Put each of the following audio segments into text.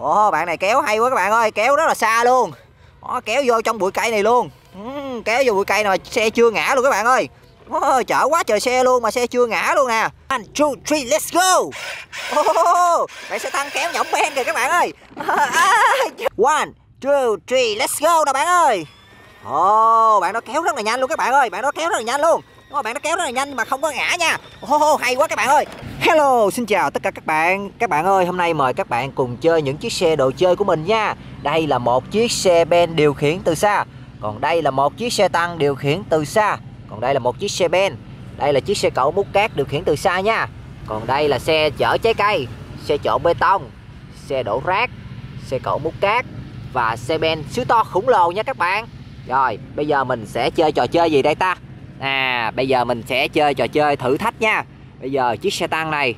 Ồ, bạn này kéo hay quá các bạn ơi, kéo rất là xa luôn. Kéo vô trong bụi cây này luôn. Kéo vô bụi cây này mà xe chưa ngã luôn các bạn ơi. Chở quá trời xe luôn mà xe chưa ngã luôn nè. 1, 2, 3, let's go. Bạn sẽ tăng kéo nhỏng ben kìa các bạn ơi. 1, 2, 3, let's go nè bạn ơi. Bạn nó kéo rất là nhanh luôn các bạn ơi. Bạn nó kéo rất là nhanh luôn. Bạn nó kéo rất là nhanh mà không có ngã nha. Hay quá các bạn ơi. Hello, xin chào tất cả các bạn. Các bạn ơi, hôm nay mời các bạn cùng chơi những chiếc xe đồ chơi của mình nha. Đây là một chiếc xe ben điều khiển từ xa. Còn đây là một chiếc xe tăng điều khiển từ xa. Còn đây là một chiếc xe ben. Đây là chiếc xe cẩu múc cát điều khiển từ xa nha. Còn đây là xe chở trái cây, xe trộn bê tông, xe đổ rác, xe cẩu múc cát và xe ben siêu to khổng lồ nha các bạn. Rồi, bây giờ mình sẽ chơi trò chơi gì đây ta? Bây giờ mình sẽ chơi trò chơi thử thách nha. Bây giờ chiếc xe tăng này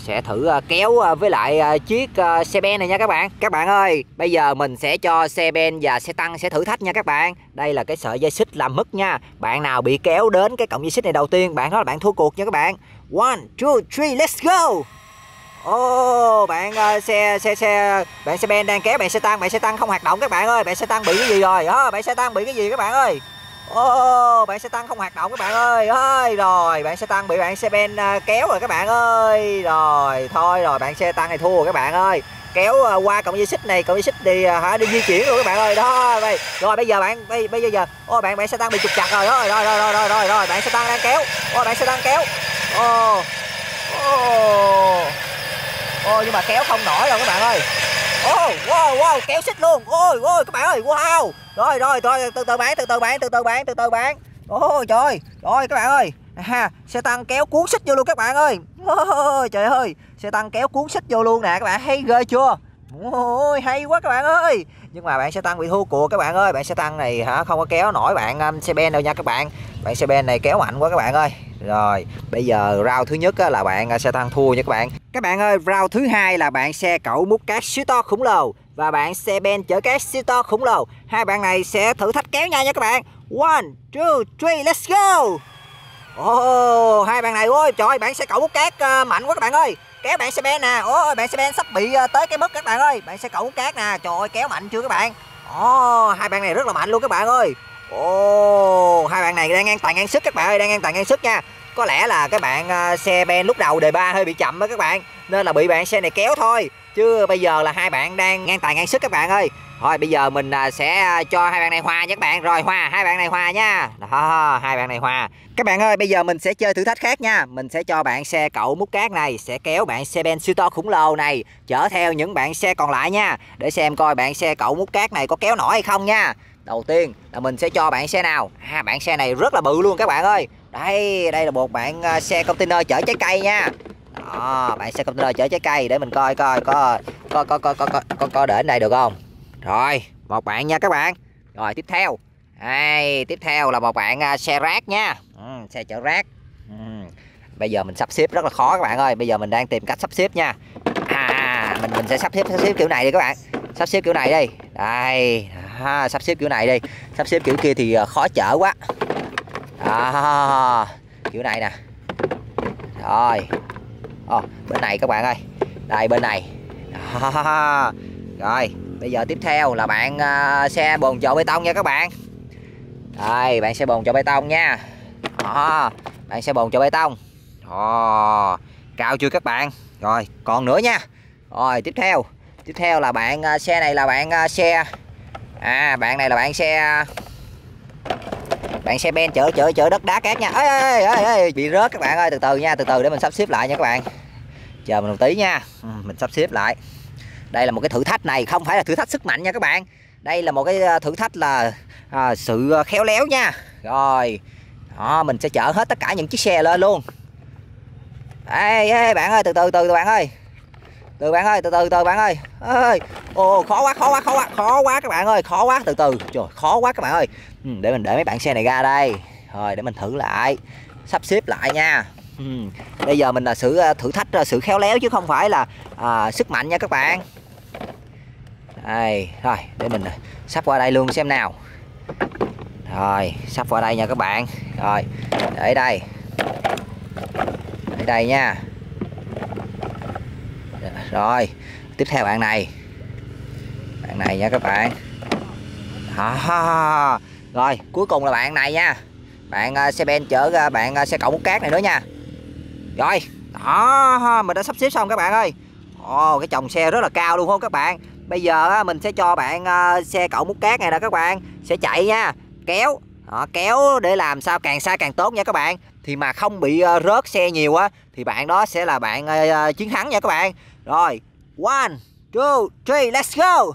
sẽ thử kéo với lại chiếc xe ben này nha các bạn. Các bạn ơi, bây giờ mình sẽ cho xe ben và xe tăng sẽ thử thách nha các bạn. Đây là cái sợi dây xích làm mứt nha. Bạn nào bị kéo đến cái cọng dây xích này đầu tiên, bạn đó là bạn thua cuộc nha các bạn. 1, 2, 3, let's go. Bạn xe ben đang kéo bạn xe tăng. Bạn xe tăng không hoạt động các bạn ơi. Bạn xe tăng bị cái gì rồi? Bạn xe tăng bị cái gì các bạn ơi? Bạn xe tăng không hoạt động các bạn ơi. Rồi, bạn xe tăng bị bạn xe ben kéo rồi các bạn ơi. Rồi, thôi rồi, bạn xe tăng này thua rồi các bạn ơi. Kéo qua cọng dây xích này, cọng dây xích đi đi di chuyển luôn các bạn ơi. Đó. Rồi bây giờ bạn bây giờ bạn xe tăng bị trục chặt rồi. Rồi, bạn xe tăng đang kéo. Bạn xe tăng kéo. Nhưng mà kéo không nổi đâu các bạn ơi. Wow, kéo xích luôn. Ôi các bạn ơi, wow. Rồi, từ từ bán. Ôi trời ơi các bạn ơi. Xe tăng kéo cuốn xích vô luôn các bạn ơi. Trời ơi, xe tăng kéo cuốn xích vô luôn nè các bạn, hay ghê chưa? Hay quá các bạn ơi. Nhưng mà bạn xe tăng bị thua cuộc các bạn ơi. Bạn xe tăng này không có kéo nổi bạn xe ben đâu nha các bạn. Bạn xe ben này kéo mạnh quá các bạn ơi. Rồi, bây giờ round thứ nhất là bạn xe tăng thua nha các bạn. Các bạn ơi, round thứ hai là bạn xe cẩu múc cát siêu to khổng lồ và bạn xe ben chở cát siêu to khổng lồ. Hai bạn này sẽ thử thách kéo nhau nha các bạn. 1, 2, 3, let's go. Hai bạn này, ôi trời ơi, bạn xe cẩu múc cát mạnh quá các bạn ơi. Kéo bạn xe ben nè. Bạn xe ben sắp bị tới cái mức các bạn ơi. Bạn xe cẩu múc cát nè. Trời ơi, kéo mạnh chưa các bạn? Hai bạn này rất là mạnh luôn các bạn ơi. Hai bạn này đang ngang tài ngang sức các bạn ơi, đang ngang tài ngang sức nha. Có lẽ là các bạn xe ben lúc đầu đề ba hơi bị chậm đó các bạn, nên là bị bạn xe này kéo thôi. Chứ bây giờ là hai bạn đang ngang tài ngang sức các bạn ơi. Thôi bây giờ mình sẽ cho hai bạn này hòa nha các bạn. Rồi, hòa, hai bạn này hòa nha. Đó, hai bạn này hòa. Các bạn ơi, bây giờ mình sẽ chơi thử thách khác nha. Mình sẽ cho bạn xe cẩu múc cát này sẽ kéo bạn xe ben siêu to khủng lồ này chở theo những bạn xe còn lại nha. Để xem coi bạn xe cẩu múc cát này có kéo nổi hay không nha. Đầu tiên là mình sẽ cho bạn xe nào. Bạn xe này rất là bự luôn các bạn ơi. Đây là một bạn xe container chở trái cây nha. Đó, bạn xe container chở trái cây, để mình coi coi có để này được không. Rồi, một bạn nha các bạn. Rồi, tiếp theo. Tiếp theo là một bạn xe rác nha. Xe chở rác. Bây giờ mình sắp xếp rất là khó các bạn ơi. Bây giờ mình đang tìm cách sắp xếp nha. Mình sẽ sắp xếp kiểu này đi các bạn. Sắp xếp kiểu này đi. Đây. Sắp xếp kiểu này đi. Sắp xếp kiểu kia thì khó chở quá. Kiểu này nè. Rồi. Bên này các bạn ơi. Đây, bên này. Rồi, bây giờ tiếp theo là bạn xe bồn trộn bê tông nha các bạn. Đây, bạn xe bồn trộn bê tông nha. Bạn xe bồn trộn bê tông. Cao chưa các bạn? Rồi, còn nữa nha. Rồi, tiếp theo là bạn xe này là bạn xe bạn này là bạn xe ben chở đất đá cát nha. Bị rớt các bạn ơi, từ từ nha, từ từ để mình sắp xếp lại nha các bạn. Chờ mình một tí nha. Mình sắp xếp lại. Đây là một cái thử thách này không phải là thử thách sức mạnh nha các bạn. Đây là một cái thử thách là sự khéo léo nha. Rồi. Mình sẽ chở hết tất cả những chiếc xe lên luôn. Bạn ơi, từ từ bạn ơi. Từ từ bạn ơi. Khó quá các bạn ơi, khó quá, từ từ. Trời, khó quá các bạn ơi. Để mình để mấy bạn xe này ra đây. Rồi, để mình thử lại, sắp xếp lại nha. Bây giờ mình là sự thử thách sự khéo léo chứ không phải là sức mạnh nha các bạn. Đây, rồi, để mình sắp qua đây luôn xem nào. Rồi, sắp qua đây nha các bạn. Rồi, để đây nha. Rồi tiếp theo bạn này nha các bạn. Rồi cuối cùng là bạn này nha, bạn xe ben chở bạn xe cẩu múc cát này nữa nha. Rồi đó, mình đã sắp xếp xong các bạn ơi. Cái chồng xe rất là cao luôn không các bạn. Bây giờ mình sẽ cho bạn xe cẩu múc cát này nè các bạn, sẽ chạy nha, kéo. Kéo để làm sao càng xa càng tốt nha các bạn. Thì mà không bị rớt xe nhiều á thì bạn đó sẽ là bạn chiến thắng nha các bạn. Rồi 1, 2, 3, let's go.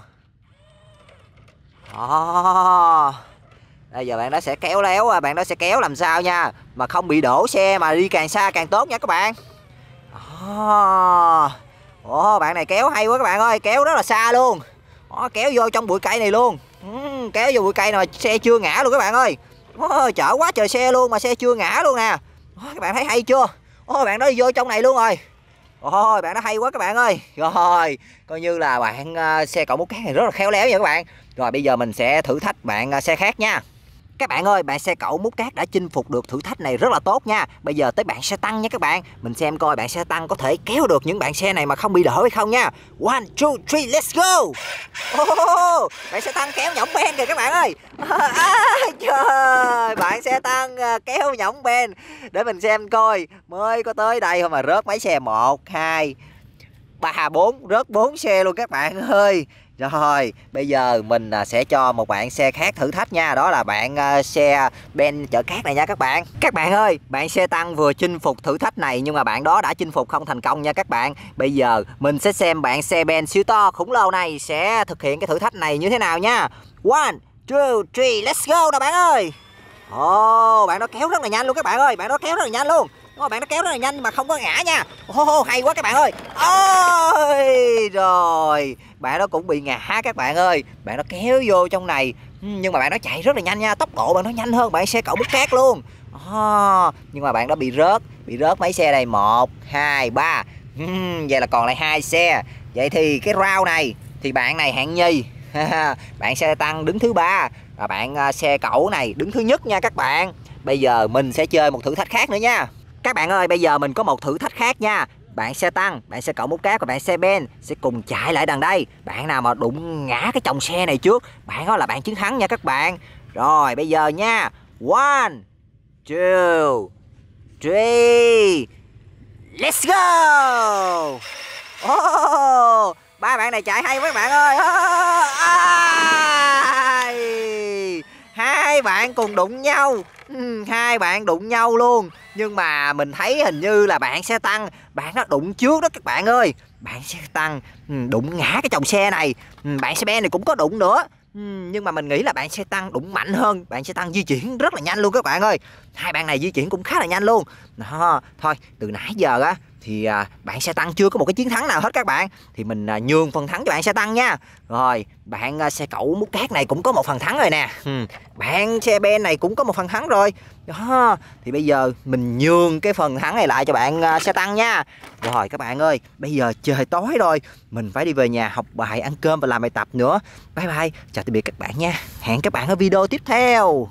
Bây giờ bạn đó sẽ kéo léo, bạn đó sẽ kéo làm sao nha mà không bị đổ xe, mà đi càng xa càng tốt nha các bạn. Bạn này kéo hay quá các bạn ơi, kéo rất là xa luôn. Kéo vô trong bụi cây này luôn. Kéo vô bụi cây này mà xe chưa ngã luôn các bạn ơi. Chở quá trời xe luôn mà xe chưa ngã luôn nè. Các bạn thấy hay chưa? Bạn đó vô trong này luôn rồi. Bạn đó hay quá các bạn ơi. Rồi coi như là bạn xe cẩu múc cát này rất là khéo léo nha các bạn. Rồi bây giờ mình sẽ thử thách bạn xe khác nha. Các bạn ơi, bạn xe cẩu múc cát đã chinh phục được thử thách này rất là tốt nha. Bây giờ tới bạn xe tăng nha các bạn. Mình xem coi bạn xe tăng có thể kéo được những bạn xe này mà không bị đỡ hay không nha. 1, 2, 3, let's go. Bạn xe tăng kéo nhỏng ben kìa các bạn ơi. Trời, bạn xe tăng kéo nhỏng ben. Để mình xem coi mới có tới đây thôi mà rớt mấy xe. 1, 2, 3, 4, rớt 4 xe luôn các bạn ơi. Rồi, bây giờ mình sẽ cho một bạn xe khác thử thách nha. Đó là bạn xe ben chở cát này nha các bạn. Các bạn ơi, bạn xe tăng vừa chinh phục thử thách này nhưng mà bạn đó đã chinh phục không thành công nha các bạn. Bây giờ mình sẽ xem bạn xe ben siêu to khủng long này sẽ thực hiện cái thử thách này như thế nào nha. 1, 2, 3, let's go nè bạn ơi. Bạn đó kéo rất là nhanh luôn các bạn ơi. Bạn đó kéo rất là nhanh luôn. Bạn nó kéo rất là nhanh mà không có ngã nha. Hay quá các bạn ơi. Ôi rồi, bạn nó cũng bị ngã các bạn ơi. Bạn nó kéo vô trong này nhưng mà bạn nó chạy rất là nhanh nha. Tốc độ bạn nó nhanh hơn bạn xe cẩu múc cát luôn. Nhưng mà bạn nó bị rớt mấy xe này. 1, 2, 3. Vậy là còn lại 2 xe. Vậy thì cái round này thì bạn này hạng nhì. Bạn xe tăng đứng thứ 3 và bạn xe cẩu này đứng thứ nhất nha các bạn. Bây giờ mình sẽ chơi một thử thách khác nữa nha. Các bạn ơi, bây giờ mình có một thử thách khác nha. Bạn xe tăng, bạn xe cẩu múc cát và bạn xe ben sẽ cùng chạy lại đằng đây. Bạn nào mà đụng ngã cái chồng xe này trước, bạn đó là bạn chiến thắng nha các bạn. Rồi bây giờ nha, 1, 2, 3, let's go. Ba bạn này chạy hay quá các bạn ơi. Hai bạn cùng đụng nhau. Hai bạn đụng nhau luôn. Nhưng mà mình thấy hình như là bạn xe tăng, bạn nó đụng trước đó các bạn ơi. Bạn xe tăng đụng ngã cái chồng xe này. Bạn xe ben này cũng có đụng nữa. Nhưng mà mình nghĩ là bạn xe tăng đụng mạnh hơn. Bạn xe tăng di chuyển rất là nhanh luôn các bạn ơi. Hai bạn này di chuyển cũng khá là nhanh luôn. Thôi từ nãy giờ á thì bạn xe tăng chưa có một cái chiến thắng nào hết các bạn. Thì mình nhường phần thắng cho bạn xe tăng nha. Rồi bạn xe cẩu múc cát này cũng có một phần thắng rồi nè. Bạn xe ben này cũng có một phần thắng rồi. Thì bây giờ mình nhường cái phần thắng này lại cho bạn xe tăng nha. Rồi các bạn ơi, bây giờ trời tối rồi, mình phải đi về nhà học bài, ăn cơm và làm bài tập nữa. Bye bye, chào tạm biệt các bạn nha. Hẹn các bạn ở video tiếp theo.